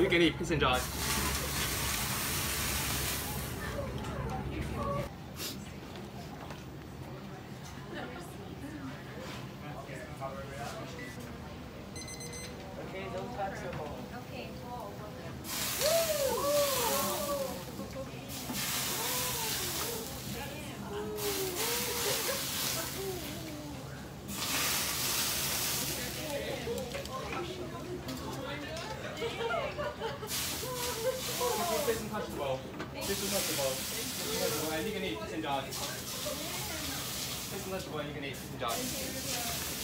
我就给你 piss and joy。This is not the one you can eat, you can die.